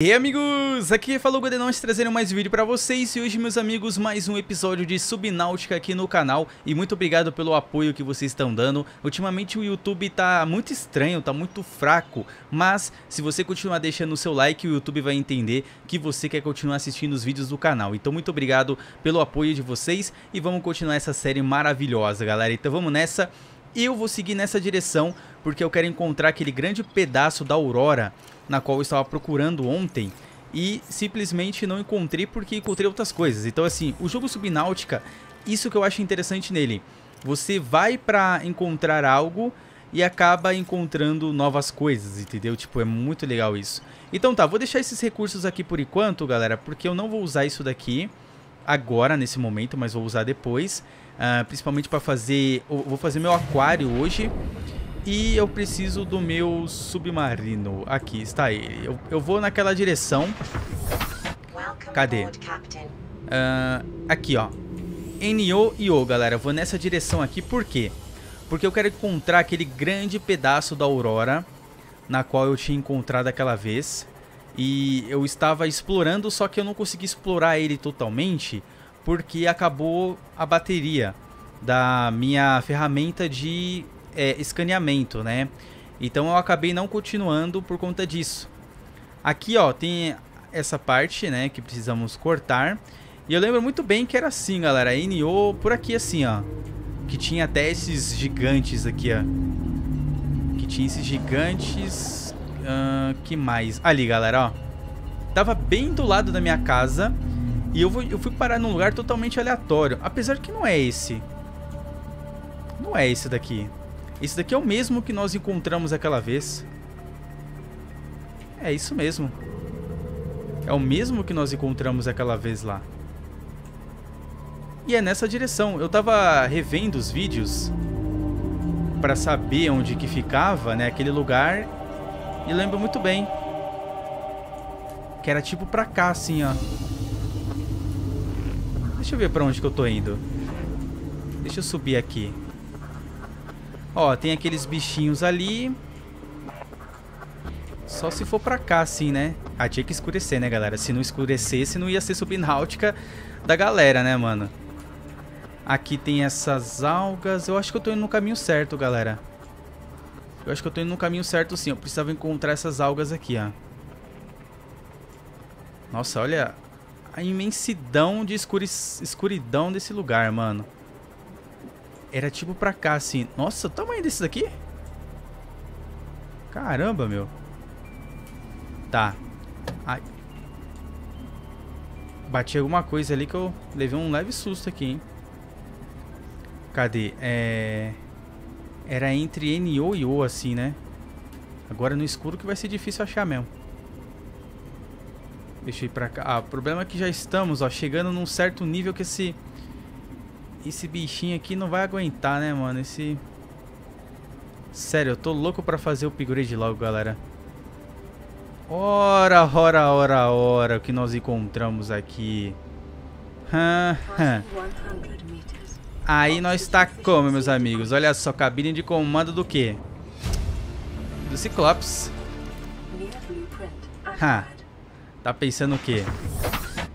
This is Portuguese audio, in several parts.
E aí, amigos, aqui falou o Godenot, trazendo mais vídeo pra vocês. E hoje, meus amigos, mais um episódio de Subnáutica aqui no canal. E muito obrigado pelo apoio que vocês estão dando. Ultimamente o YouTube tá muito estranho, tá muito fraco. Mas se você continuar deixando o seu like, o YouTube vai entender que você quer continuar assistindo os vídeos do canal. Então muito obrigado pelo apoio de vocês. E vamos continuar essa série maravilhosa, galera. Então vamos nessa. Eu vou seguir nessa direção porque eu quero encontrar aquele grande pedaço da Aurora na qual eu estava procurando ontem e simplesmente não encontrei porque encontrei outras coisas. Então assim, o jogo Subnáutica, isso que eu acho interessante nele, você vai pra encontrar algo e acaba encontrando novas coisas, entendeu? Tipo, é muito legal isso. Então tá, vou deixar esses recursos aqui por enquanto, galera, porque eu não vou usar isso daqui agora, nesse momento, mas vou usar depois. Principalmente para fazer... vou fazer meu aquário hoje. E eu preciso do meu submarino. Aqui está ele. Eu vou naquela direção. Cadê? Aqui, ó. NO, galera. Eu vou nessa direção aqui. Por quê? Porque eu quero encontrar aquele grande pedaço da Aurora na qual eu tinha encontrado aquela vez. E eu estava explorando, só que eu não consegui explorar ele totalmente, porque acabou a bateria da minha ferramenta de escaneamento, né? Então eu acabei não continuando por conta disso. Aqui, ó, tem essa parte, né, que precisamos cortar. E eu lembro muito bem que era assim, galera. NO por aqui, assim, ó. Que tinha até esses gigantes aqui, ó. Que tinha esses gigantes... que mais? Ali, galera, ó. Tava bem do lado da minha casa... E eu fui parar num lugar totalmente aleatório. Apesar que não é esse. Não é esse daqui. Esse daqui é o mesmo que nós encontramos aquela vez. É isso mesmo. É o mesmo que nós encontramos aquela vez lá. E é nessa direção. Eu tava revendo os vídeos pra saber onde que ficava, né, aquele lugar. E lembro muito bem que era tipo pra cá, assim, ó. Deixa eu ver pra onde que eu tô indo. Deixa eu subir aqui. Ó, tem aqueles bichinhos ali. Só se for pra cá, assim, né? Ah, tinha que escurecer, né, galera? Se não escurecesse, não ia ser Subnáutica da galera, né, mano? Aqui tem essas algas. Eu acho que eu tô indo no caminho certo, galera. Eu acho que eu tô indo no caminho certo, sim. Eu precisava encontrar essas algas aqui, ó. Nossa, olha... a imensidão de escuridão desse lugar, mano. Era tipo pra cá, assim. Nossa, o tamanho desses aqui? Caramba, meu. Tá. Ai. Bati alguma coisa ali que eu levei um leve susto aqui, hein. Cadê? Era entre NO e O, assim, né? Agora no escuro que vai ser difícil achar mesmo. Deixa eu ir pra cá. Ah, o problema é que já estamos, ó, chegando num certo nível que esse bichinho aqui não vai aguentar, né, mano? Esse... sério, eu tô louco pra fazer o upgrade logo, galera. Ora, o que nós encontramos aqui. Aí nós tá como, meus amigos? Olha só, cabine de comando do quê? Do Cyclops. Tá pensando o quê?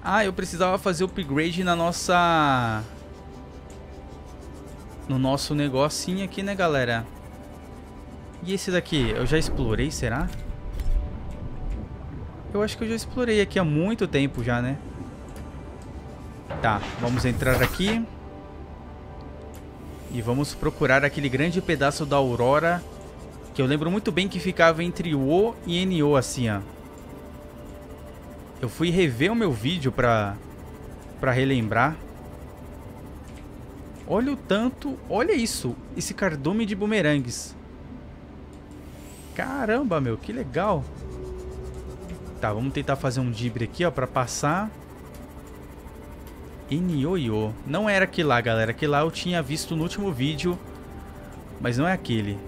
Ah, eu precisava fazer upgrade na nossa... no nosso negocinho aqui, né, galera? E esse daqui? Eu já explorei, será? Eu acho que eu já explorei aqui há muito tempo já, né? Tá, vamos entrar aqui. E vamos procurar aquele grande pedaço da Aurora. Que eu lembro muito bem que ficava entre O e NO, assim, ó. Eu fui rever o meu vídeo pra relembrar. Olha o tanto... olha isso! Esse cardume de bumerangues. Caramba, meu! Que legal! Tá, vamos tentar fazer um dibre aqui, ó, pra passar. Nioio. Não era aquele lá, galera. Aquele lá eu tinha visto no último vídeo. Mas não é aquele.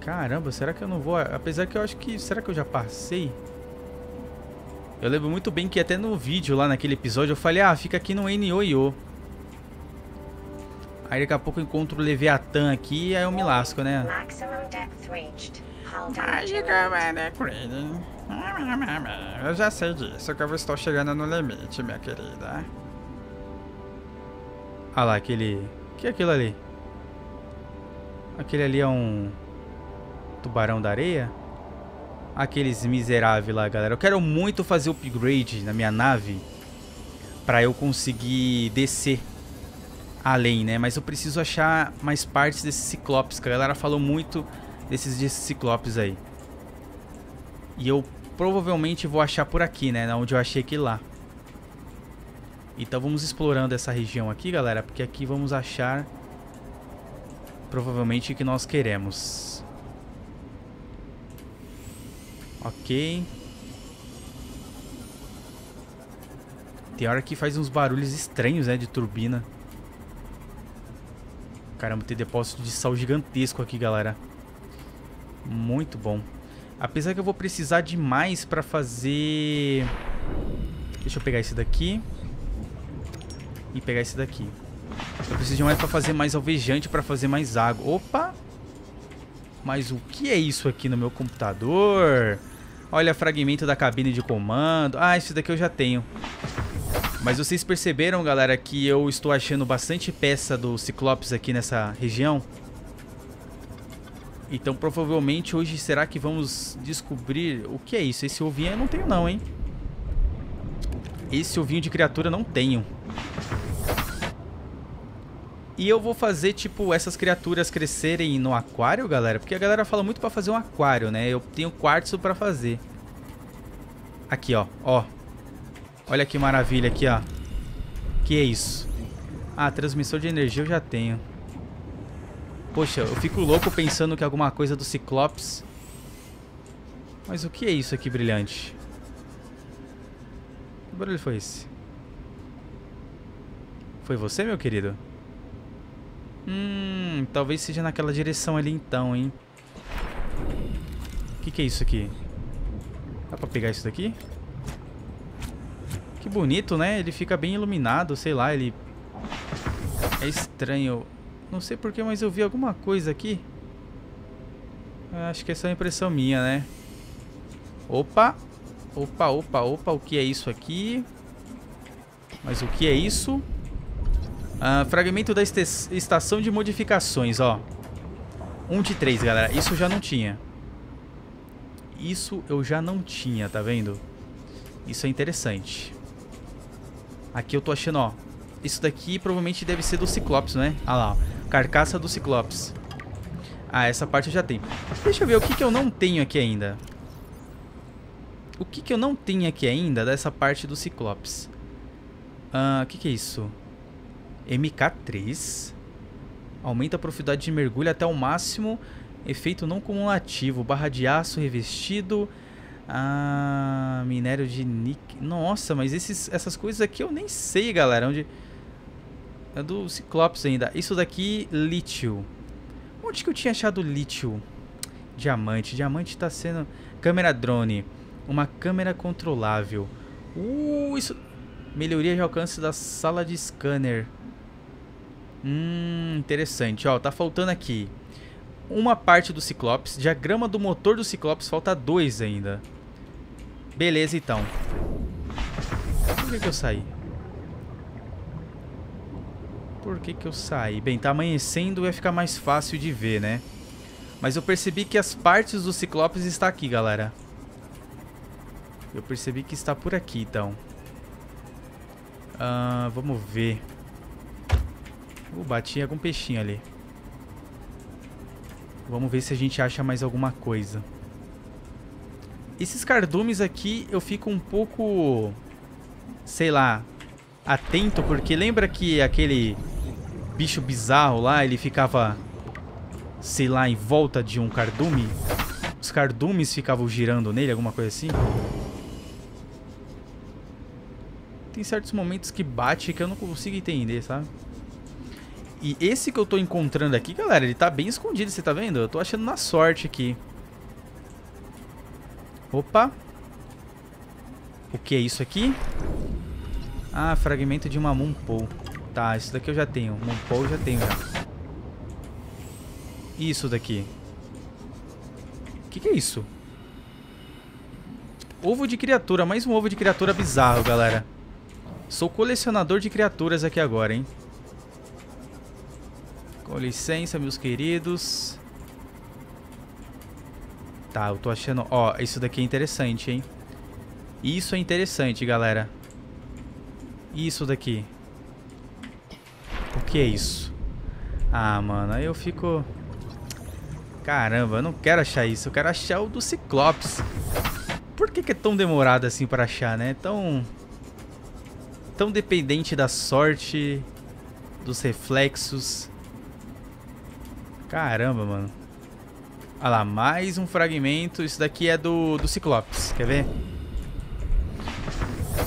Caramba, será que eu não vou... apesar que eu acho que... será que eu já passei? Eu lembro muito bem que até no vídeo lá naquele episódio eu falei, ah, fica aqui no NOIO. Aí daqui a pouco eu encontro o Leviathan aqui e aí eu me lasco, né? Mágica, Mara Queen. Eu já sei disso, que eu estou chegando no limite, minha querida. Ah lá, aquele... O que é aquilo ali? Aquele ali é um... Tubarão da areia? Aqueles miseráveis lá, galera. Eu quero muito fazer upgrade na minha nave pra eu conseguir descer além, né? Mas eu preciso achar mais partes desses ciclopes, que a galera falou muito desses ciclopes aí. E eu provavelmente vou achar por aqui, né? Onde eu achei aquele lá. Então vamos explorando essa região aqui, galera, porque aqui vamos achar provavelmente o que nós queremos. Ok. Tem hora que faz uns barulhos estranhos, né? De turbina. Caramba, tem depósito de sal gigantesco aqui, galera. Muito bom. Apesar que eu vou precisar de mais pra fazer... Deixa eu pegar esse daqui. E pegar esse daqui. Eu preciso de mais pra fazer mais alvejante, pra fazer mais água. Opa! Mas o que é isso aqui no meu computador? Olha, fragmento da cabine de comando. Ah, isso daqui eu já tenho. Mas vocês perceberam, galera, que eu estou achando bastante peça do Cyclops aqui nessa região? Então, provavelmente, hoje será que vamos descobrir o que é isso? Esse ovinho eu não tenho não, hein? Esse ovinho de criatura eu não tenho. E eu vou fazer, tipo, essas criaturas crescerem no aquário, galera. Porque a galera fala muito pra fazer um aquário, né? Eu tenho quartzo pra fazer. Aqui, ó. Ó. Olha que maravilha aqui, ó. Que é isso? Ah, transmissor de energia eu já tenho. Poxa, eu fico louco pensando que é alguma coisa do Cyclops. Mas o que é isso aqui, brilhante? Que barulho foi esse? Foi você, meu querido? Talvez seja naquela direção ali então, hein? O que é isso aqui? Dá pra pegar isso daqui? Que bonito, né? Ele fica bem iluminado, sei lá, ele... É estranho. Não sei porquê, mas eu vi alguma coisa aqui. Acho que essa é uma impressão minha, né? Opa! Opa, opa, opa, o que é isso aqui? Mas o que é isso? Fragmento da estação de modificações, ó. 1 de 3, galera. Isso eu já não tinha. Isso eu já não tinha, tá vendo? Isso é interessante. Aqui eu tô achando, ó. Isso daqui provavelmente deve ser do Cyclops, né? Ah lá, ó. Carcaça do Cyclops. Ah, essa parte eu já tenho. Deixa eu ver o que eu não tenho aqui ainda. O que eu não tenho aqui ainda dessa parte do Cyclops? O que é isso? MK3. Aumenta a profundidade de mergulho até o máximo. Efeito não cumulativo. Barra de aço revestido. Ah, minério de níquel. Nossa, mas essas coisas aqui eu nem sei, galera. Onde... É do Cyclops ainda. Isso daqui, lítio. Onde que eu tinha achado lítio? Diamante. Diamante tá sendo... Câmera drone. Uma câmera controlável. Isso... Melhoria de alcance da sala de scanner. Interessante. Ó, tá faltando aqui uma parte do Cyclops. Diagrama do motor do Cyclops. Falta 2 ainda. Beleza, então. Por que eu saí? Por que eu saí? Bem, tá amanhecendo, vai ficar mais fácil de ver, né? Mas eu percebi que as partes do Cyclops estão aqui, galera. Eu percebi que está por aqui, então. Vamos ver. Bati algum peixinho ali. Vamos ver se a gente acha mais alguma coisa. Esses cardumes aqui eu fico um pouco... Sei lá... Atento, porque lembra que aquele bicho bizarro lá, ele ficava... Sei lá, em volta de um cardume? Os cardumes ficavam girando nele, alguma coisa assim? Tem certos momentos que bate que eu não consigo entender, sabe? E esse que eu tô encontrando aqui, galera, ele tá bem escondido, você tá vendo? Eu tô achando na sorte aqui. Opa! O que é isso aqui? Ah, fragmento de uma Moonpole. Tá, isso daqui eu já tenho. Moonpole eu já tenho já. Isso daqui. Que é isso? Ovo de criatura. Mais um ovo de criatura bizarro, galera. Sou colecionador de criaturas aqui agora, hein? Com licença, meus queridos. Tá, eu tô achando... Ó, isso daqui é interessante, hein? Isso é interessante, galera. Isso daqui. O que é isso? Ah, mano, aí eu fico... Caramba, eu não quero achar isso. Eu quero achar o do Cyclops. Por que que é tão demorado assim pra achar, né? Tão dependente da sorte, dos reflexos. Caramba, mano. Olha lá, mais um fragmento. Isso daqui é do Cyclops. Quer ver?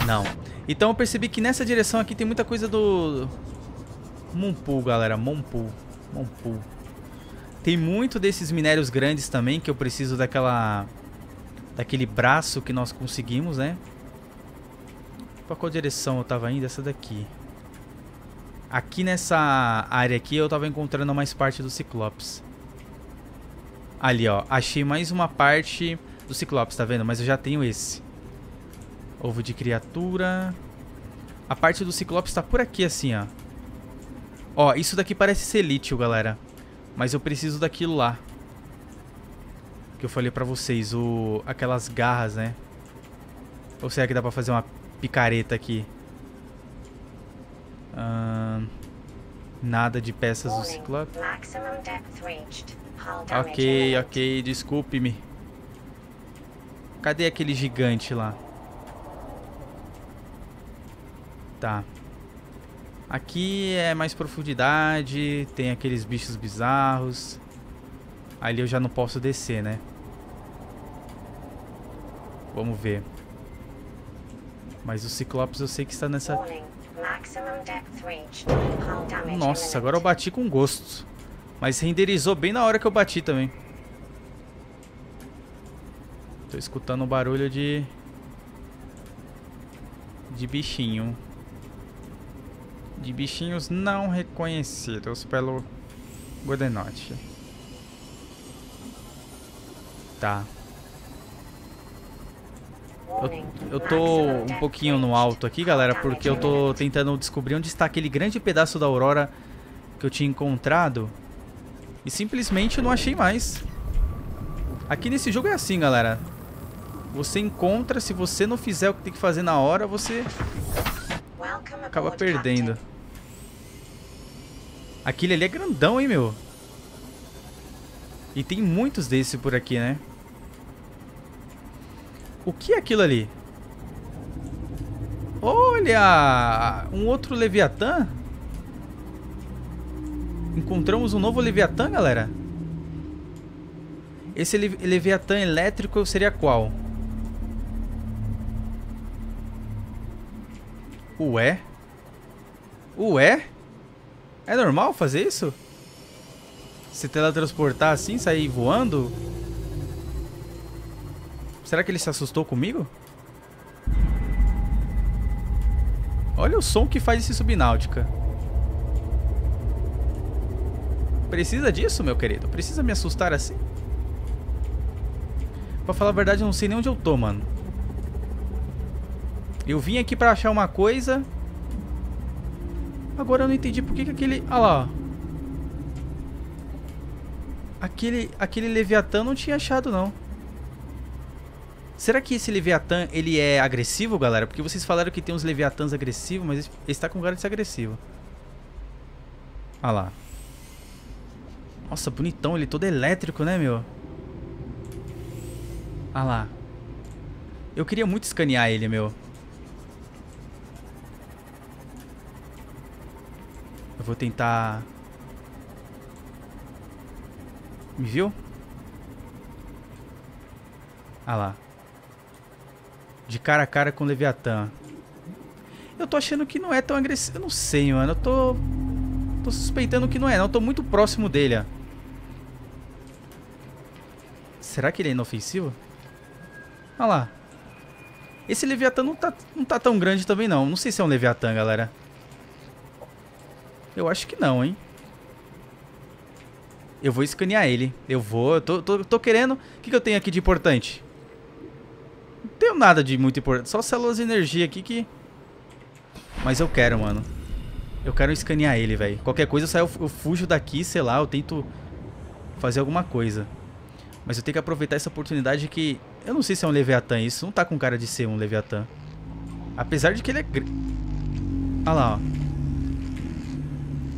Não. Então eu percebi que nessa direção aqui tem muita coisa do... Moonpool, galera. Moonpool. Tem muito desses minérios grandes também, que eu preciso daquele braço que nós conseguimos, né? Pra qual direção eu tava indo? Essa daqui. Aqui nessa área aqui eu tava encontrando mais parte do Cyclops. Ali, ó. Achei mais uma parte do Cyclops, tá vendo? Mas eu já tenho esse. Ovo de criatura. A parte do Cyclops tá por aqui, assim, ó. Ó, isso daqui parece ser lítio, galera. Mas eu preciso daquilo lá que eu falei pra vocês, aquelas garras, né? Ou será que dá pra fazer uma picareta aqui? Nada de peças do Cyclops. Ok, desculpe-me. Cadê aquele gigante lá? Tá. Aqui é mais profundidade, tem aqueles bichos bizarros. Ali eu já não posso descer, né? Vamos ver. Mas o Cyclops eu sei que está nessa... Nossa, agora eu bati com gosto. Mas renderizou bem na hora que eu bati também. Tô escutando um barulho de bichinho. De bichinhos não reconhecidos pelo Godenot. Tá. Eu tô um pouquinho no alto aqui, galera, porque eu tô tentando descobrir onde está aquele grande pedaço da Aurora que eu tinha encontrado. E simplesmente eu não achei mais. Aqui nesse jogo é assim, galera. Você encontra, se você não fizer o que tem que fazer na hora, você acaba perdendo. Aquele ali é grandão, hein, meu? E tem muitos desses por aqui, né? O que é aquilo ali? Olha! Um outro Leviathan? Encontramos um novo Leviathan, galera? Esse Leviathan elétrico seria qual? Ué? É normal fazer isso? Se teletransportar assim, sair voando? Será que ele se assustou comigo? Olha o som que faz esse Subnautica. Precisa disso, meu querido? Precisa me assustar assim? Pra falar a verdade, eu não sei nem onde eu tô, mano. Eu vim aqui pra achar uma coisa. Agora eu não entendi por que aquele... Olha lá, ó. Aquele Leviathan não tinha achado, não. Será que esse Leviathan, ele é agressivo, galera? Porque vocês falaram que tem uns Leviathans agressivos, mas ele tá com cara de ser agressivo. Olha lá. Nossa, bonitão. Ele todo elétrico, né, meu? Olha lá. Eu queria muito escanear ele, meu. Eu vou tentar... Me viu? Ah lá. De cara a cara com o Leviathan. Eu tô achando que não é tão agressivo. Eu não sei, mano. Eu tô suspeitando que não é, não. Eu tô muito próximo dele, ó. Será que ele é inofensivo? Ah lá. Esse Leviathan não tá tão grande também, não. Não sei se é um Leviathan, galera. Eu acho que não, hein. Eu vou escanear ele. Eu tô querendo... O que, que eu tenho aqui de importante? Não tenho nada de muito importante. Só células de energia aqui que... Mas eu quero, mano. Eu quero escanear ele, velho. Qualquer coisa eu saio, eu fujo daqui, sei lá. Eu tento fazer alguma coisa. Mas eu tenho que aproveitar essa oportunidade que... Eu não sei se é um Leviathan isso. Não tá com cara de ser um Leviathan. Apesar de que ele é... Olha lá, ó.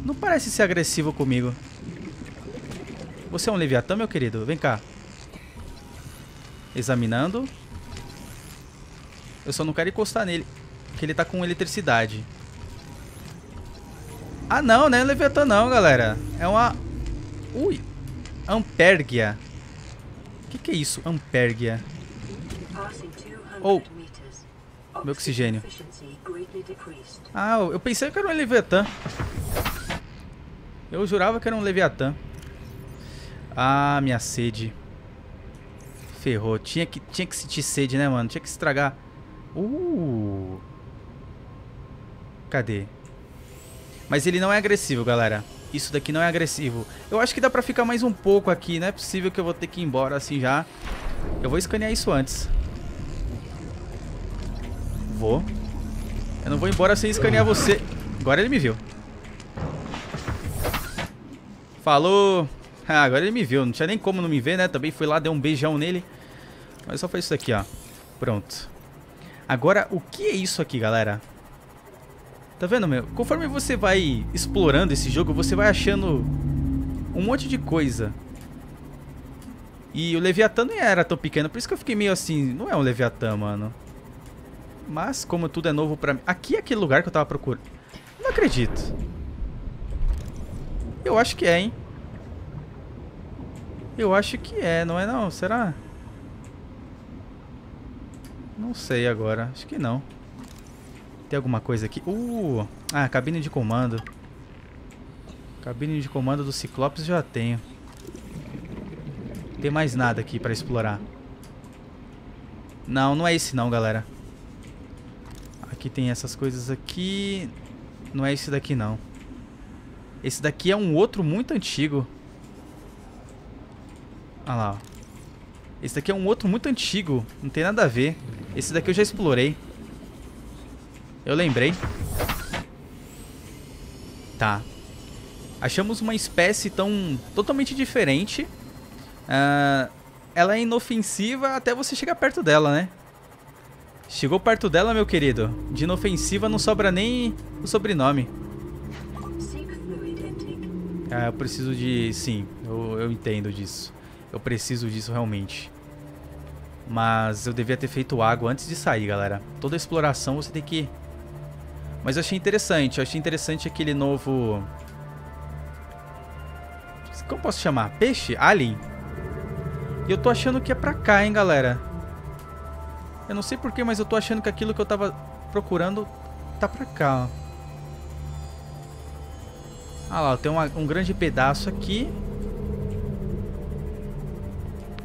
Não parece ser agressivo comigo. Você é um Leviathan, meu querido? Vem cá. Examinando. Eu só não quero encostar nele, porque ele tá com eletricidade. Ah, não, não é Leviathan não, galera. É uma... Ui. Ampérguia. Que é isso? Ampérguia. Oh. Meu oxigênio. Ah, eu pensei que era um Leviathan. Eu jurava que era um Leviathan. Ah, minha sede. Ferrou. Tinha que sentir sede, né, mano? Tinha que estragar. Cadê? Mas ele não é agressivo, galera. Isso daqui não é agressivo. Eu acho que dá pra ficar mais um pouco aqui. Não é possível que eu vou ter que ir embora assim já. Eu vou escanear isso antes. Vou. Eu não vou embora sem escanear você. Agora ele me viu. Falou. Ah, agora ele me viu. Não tinha nem como não me ver, né? Também fui lá, dei um beijão nele. Mas só foi isso daqui, ó. Pronto. Agora, o que é isso aqui, galera? Tá vendo, meu? Conforme você vai explorando esse jogo, você vai achando um monte de coisa. E o Leviathan nem era tão pequeno, por isso que eu fiquei meio assim... Não é um Leviathan, mano. Mas, como tudo é novo pra mim... Aqui é aquele lugar que eu tava procurando. Não acredito. Eu acho que é, hein? Eu acho que é, não é não? Será? Não sei agora. Acho que não. Tem alguma coisa aqui? Ah, cabine de comando. Cabine de comando do Cyclops já tenho. Não tem mais nada aqui pra explorar. Não, não é esse não, galera. Aqui tem essas coisas aqui. Não é esse daqui não. Esse daqui é um outro muito antigo. Olha lá, ó. Esse daqui é um outro muito antigo. Não tem nada a ver. Esse daqui eu já explorei. Eu lembrei. Tá. Achamos uma espécie totalmente diferente. Ela é inofensiva até você chegar perto dela, né? Chegou perto dela, meu querido. De inofensiva não sobra nem o sobrenome. Ah, eu preciso de... Sim, eu entendo disso. Eu preciso disso realmente. Mas eu devia ter feito água antes de sair, galera. Toda exploração você tem que... Mas eu achei interessante. Eu achei interessante aquele novo... Como posso chamar? Peixe? Alien? E eu tô achando que é pra cá, hein, galera. Eu não sei porquê, mas eu tô achando que aquilo que eu tava procurando tá pra cá, ó. Ah lá, tem um grande pedaço aqui.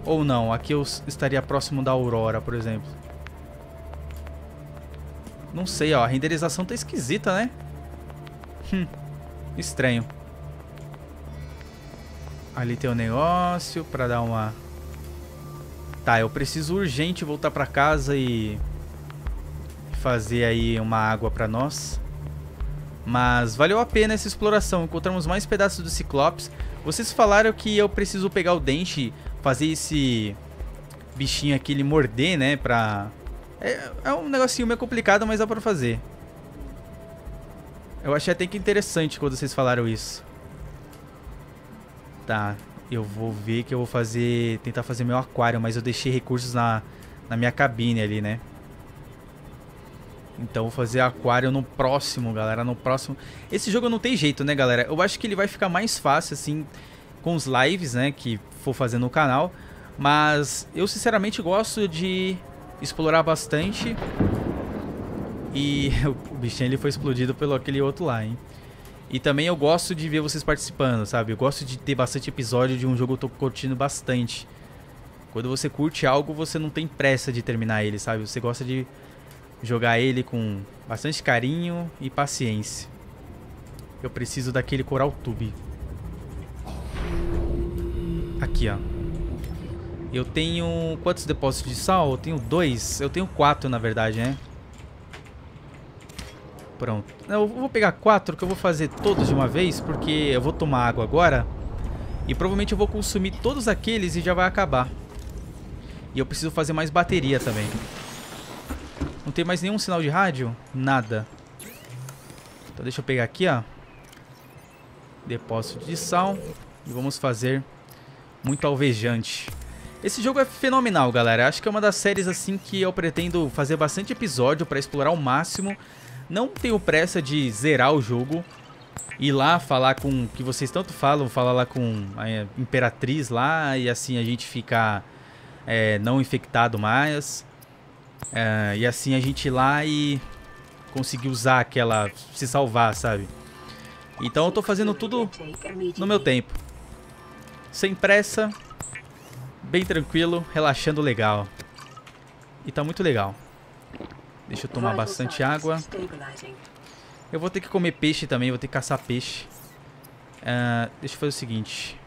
Ou não, aqui eu estaria próximo da Aurora, por exemplo. Não sei, ó. A renderização tá esquisita, né? Estranho. Ali tem um negócio pra dar uma... Tá, eu preciso urgente voltar pra casa e... fazer aí uma água pra nós. Mas valeu a pena essa exploração. Encontramos mais pedaços do Cyclops. Vocês falaram que eu preciso pegar o dente... fazer esse bichinho aqui, ele morder, né, pra... É um negocinho meio complicado, mas dá pra fazer. Eu achei até que interessante quando vocês falaram isso. Tá, eu vou ver que eu vou fazer... tentar fazer meu aquário, mas eu deixei recursos na minha cabine ali, né. Então vou fazer aquário no próximo, galera, no próximo... Esse jogo não tem jeito, né, galera. Eu acho que ele vai ficar mais fácil, assim... com os lives, né, que for fazendo no canal. Mas eu sinceramente gosto de explorar bastante. E o bichinho ele foi explodido pelo aquele outro lá, hein. E também eu gosto de ver vocês participando, sabe. Eu gosto de ter bastante episódio de um jogo que eu tô curtindo bastante. Quando você curte algo, você não tem pressa de terminar ele, sabe. Você gosta de jogar ele com bastante carinho e paciência. Eu preciso daquele coral tube. Aqui, ó. Eu tenho... Quantos depósitos de sal? Eu tenho 2. Eu tenho 4, na verdade, né? Pronto. Eu vou pegar 4, que eu vou fazer todos de uma vez, porque eu vou tomar água agora. E provavelmente eu vou consumir todos aqueles e já vai acabar. E eu preciso fazer mais bateria também. Não tem mais nenhum sinal de rádio? Nada. Então deixa eu pegar aqui, ó. Depósito de sal. E vamos fazer muito alvejante. Esse jogo é fenomenal, galera. Acho que é uma das séries assim que eu pretendo fazer bastante episódio para explorar ao máximo. Não tenho pressa de zerar o jogo. Ir lá falar com... Que vocês tanto falam. Falar lá com a Imperatriz lá. E assim a gente ficar não infectado mais. E assim a gente ir lá e... Conseguir usar aquela... Se salvar, sabe? Então eu tô fazendo tudo no meu tempo. Sem pressa. Bem tranquilo, relaxando legal. E tá muito legal. Deixa eu tomar bastante água. Eu vou ter que comer peixe também, vou ter que caçar peixe. Deixa eu fazer o seguinte.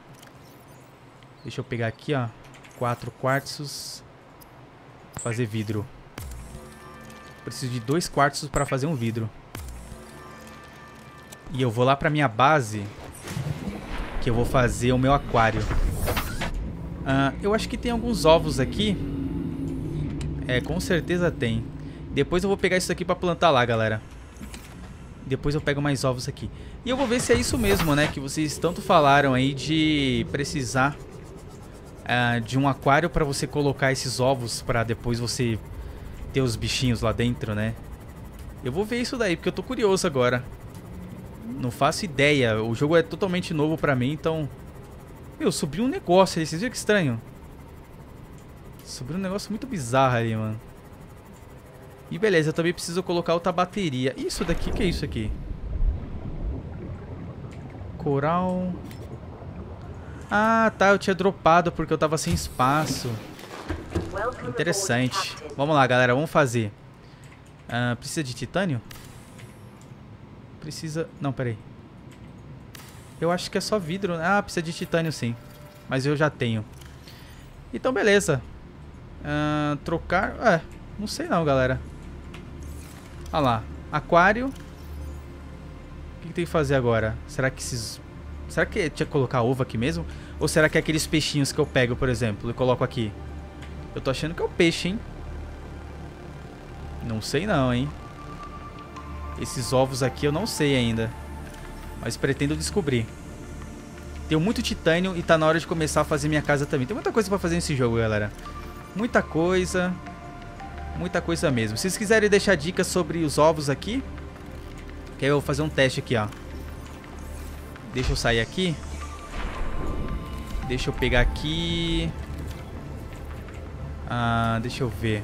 Deixa eu pegar aqui, ó. 4 quartzos. Fazer vidro. Preciso de 2 quartzos pra fazer um vidro. E eu vou lá pra minha base. Que eu vou fazer o meu aquário. Eu acho que tem alguns ovos aqui. Com certeza tem. Depois eu vou pegar isso aqui pra plantar lá, galera. Depois eu pego mais ovos aqui. E eu vou ver se é isso mesmo, né? Que vocês tanto falaram aí de precisar de um aquário pra você colocar esses ovos, pra depois você ter os bichinhos lá dentro, né? Eu vou ver isso daí, porque eu tô curioso agora. Não faço ideia. O jogo é totalmente novo pra mim, então... Meu, subiu um negócio ali, vocês viram que estranho? Subiu um negócio muito bizarro ali, mano. E beleza, eu também preciso colocar outra bateria. Isso daqui, o que é isso aqui? Coral... Ah, tá, eu tinha dropado porque eu tava sem espaço. Interessante. Vamos lá, galera, vamos fazer. Precisa de titânio? Precisa... Não, peraí. Eu acho que é só vidro. Ah, precisa de titânio sim. Mas eu já tenho. Então, beleza. Trocar... não sei não, galera. Olha lá. Aquário. O que tem que fazer agora? Será que esses... Será que tinha que colocar ovo aqui mesmo? Ou será que é aqueles peixinhos que eu pego, por exemplo, e coloco aqui? Eu tô achando que é o peixe, hein? Não sei não, hein? Esses ovos aqui eu não sei ainda. Mas pretendo descobrir. Tenho muito titânio e tá na hora de começar a fazer minha casa também. Tem muita coisa pra fazer nesse jogo, galera. Muita coisa. Muita coisa mesmo. Se vocês quiserem deixar dicas sobre os ovos aqui. Que eu vou fazer um teste aqui, ó. Deixa eu sair aqui. Deixa eu pegar aqui. Deixa eu ver.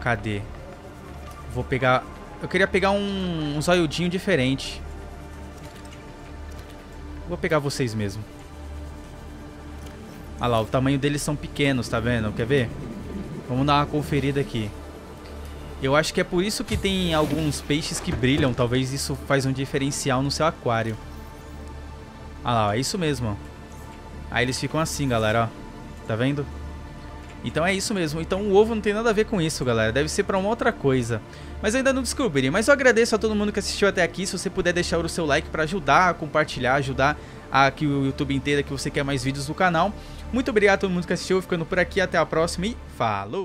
Cadê? Vou pegar... Eu queria pegar um zoiudinho diferente. Vou pegar vocês mesmo. Olha lá, o tamanho deles são pequenos, tá vendo? Quer ver? Vamos dar uma conferida aqui. Eu acho que é por isso que tem alguns peixes que brilham. Talvez isso faz um diferencial no seu aquário. Olha lá, é isso mesmo. Aí eles ficam assim, galera, ó. Tá vendo? Então é isso mesmo. Então o ovo não tem nada a ver com isso, galera. Deve ser pra uma outra coisa. Mas eu ainda não descobri. Mas eu agradeço a todo mundo que assistiu até aqui. Se você puder deixar o seu like pra ajudar, compartilhar, ajudar aqui o YouTube inteiro, que você quer mais vídeos do canal. Muito obrigado a todo mundo que assistiu. Ficando por aqui. Até a próxima e falou!